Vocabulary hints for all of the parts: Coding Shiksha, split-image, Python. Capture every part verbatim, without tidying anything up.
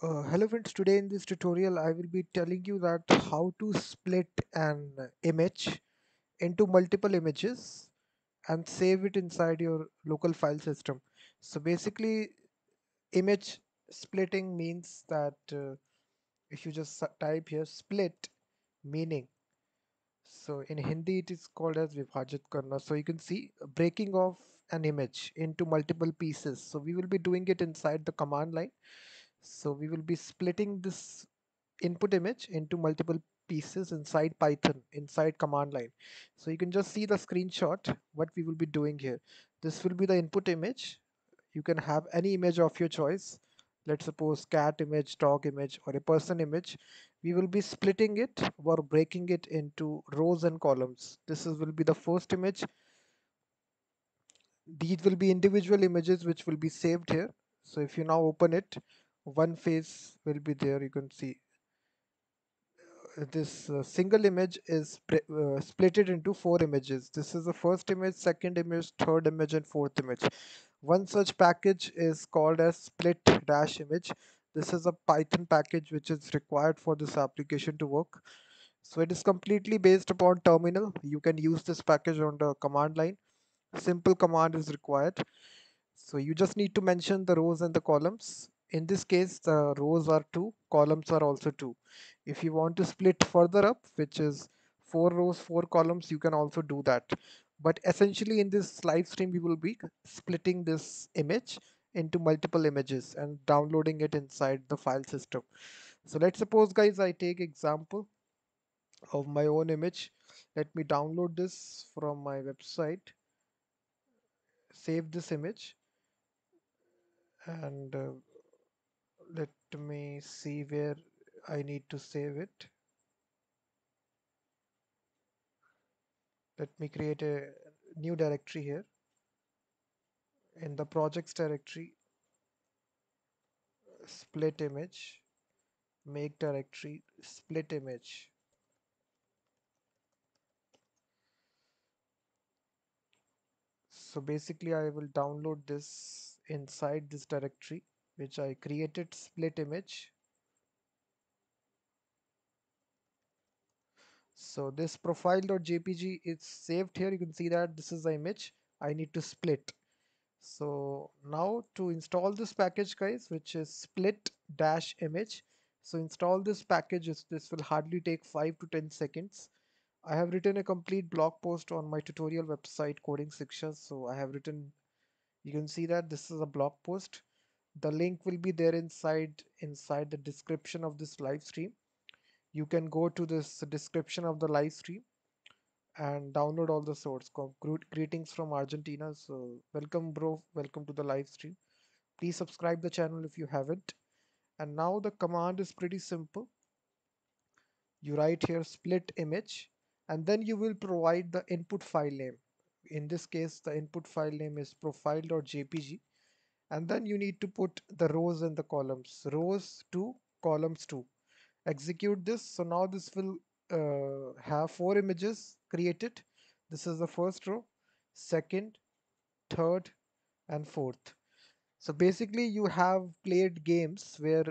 Uh, hello friends, today in this tutorial I will be telling you that how to split an image into multiple images and save it inside your local file system. So basically image splitting means that uh, if you just type here split meaning, so in Hindi it is called as vibhajit karna. So you can see breaking off an image into multiple pieces. So we will be doing it inside the command line. So we will be splitting this input image into multiple pieces inside Python, inside command line. So you can just see the screenshot what we will be doing here. This will be the input image. You can have any image of your choice. Let's suppose cat image, dog image, or a person image. We will be splitting it or breaking it into rows and columns. This is, will be the first image. These will be individual images which will be saved here. So if you now open it, one face will be there. You can see this uh, single image is uh, splitted into four images. This is the first image, second image, third image, and fourth image. One such package is called as split-image. This is a Python package which is required for this application to work. So it is completely based upon terminal. You can use this package on the command line. Simple command is required. So you just need to mention the rows and the columns. In this case the rows are two, columns are also two. If you want to split further up, which is four rows, four columns, you can also do that. But essentially in this live stream we will be splitting this image into multiple images and downloading it inside the file system. So let's suppose guys I take example of my own image. Let me download this from my website, save this image, and uh, let me see where I need to save it. Let me create a new directory here. In the projects directory, split image, make directory, split image. So basically I will download this inside this directory which I created, split image. So this profile.jpg is saved here. You can see that this is the image I need to split. So now to install this package guys, which is split-image. So install this package. This will hardly take five to ten seconds. I have written a complete blog post on my tutorial website Coding Shiksha. So I have written, you can see that this is a blog post. The link will be there inside inside the description of this live stream. You can go to this description of the live stream and download all the source code. Greetings from Argentina. So welcome bro, welcome to the live stream. Please subscribe the channel if you haven't. And now the command is pretty simple. You write here split image and then you will provide the input file name. In this case the input file name is profile.jpg. And then you need to put the rows and the columns, rows two, columns two. Execute this. So now this will uh, have four images created. This is the first row, second, third, and fourth. So basically you have played games where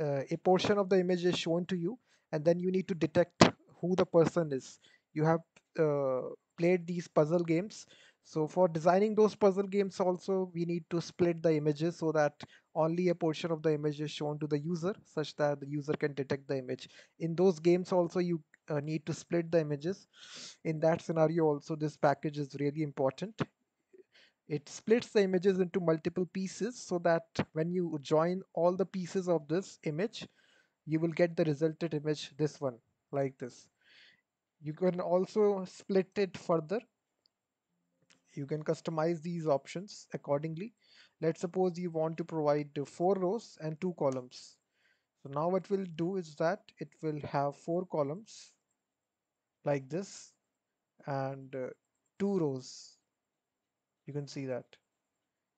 uh, a portion of the image is shown to you and then you need to detect who the person is. You have uh, played these puzzle games. So for designing those puzzle games also we need to split the images so that only a portion of the image is shown to the user such that the user can detect the image. In those games also you uh, need to split the images. In that scenario also this package is really important. It splits the images into multiple pieces so that when you join all the pieces of this image you will get the resultant image, this one, like this. You can also split it further. You can customize these options accordingly. Let's suppose you want to provide four rows and two columns. So now what we'll do is that it will have four columns like this and uh, two rows. You can see that.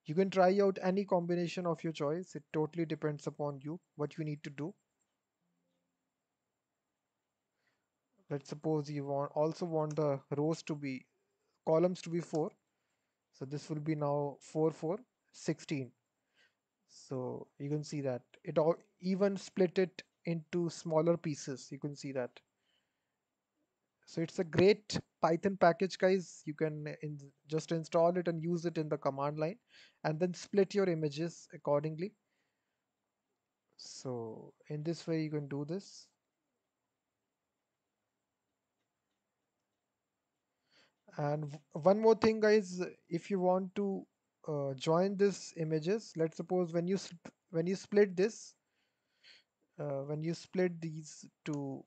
You can try out any combination of your choice. It totally depends upon you what you need to do. Let's suppose you want also want the rows to be columns to be four. So this will be now four, four, sixteen. So you can see that it all even split it into smaller pieces. You can see that. So it's a great Python package, guys. You can in, just install it and use it in the command line and then split your images accordingly. So in this way you can do this. And one more thing, guys, if you want to uh, join this images, let's suppose when you when you split this, uh, when you split these two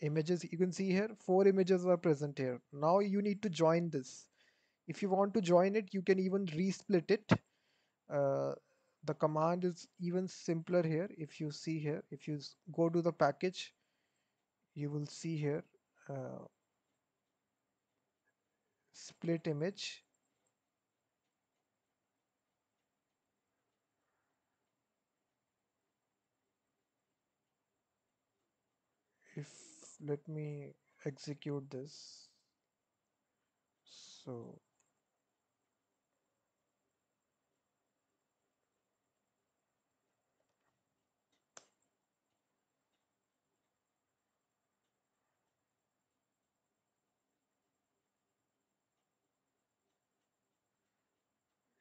images, you can see here four images are present here. Now you need to join this. If you want to join it, you can even resplit it. Uh, the command is even simpler here. If you see here, if you go to the package, you will see here. Uh, split image, if let me execute this. So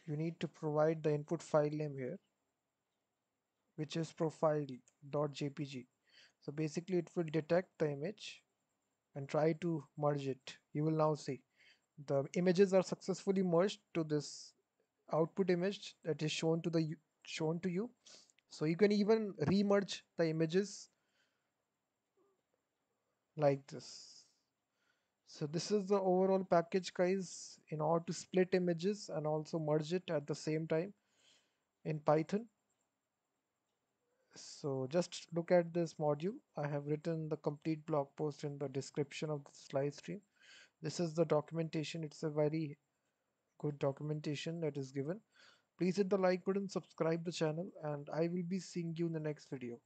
you need to provide the input file name here, which is profile dot J P G. So basically it will detect the image and try to merge it. You will now see the images are successfully merged to this output image that is shown to the shown to you. So you can even re-merge the images like this. So this is the overall package, guys, in order to split images and also merge it at the same time in Python. So just look at this module. I have written the complete blog post in the description of this live stream. This is the documentation. It's a very good documentation that is given. Please hit the like button, subscribe the channel, and I will be seeing you in the next video.